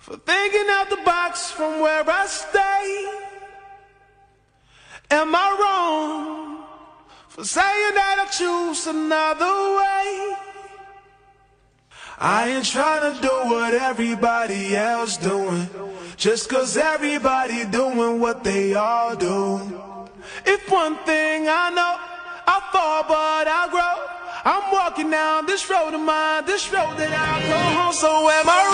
for thinking out the box from where I stay. Am I wrong for saying that I choose another way? I ain't trying to do what everybody else doing, just cause everybody doing what they all do. If one thing I know, I fall but I grow. I'm walking down this road of mine, this road that I go home. So am I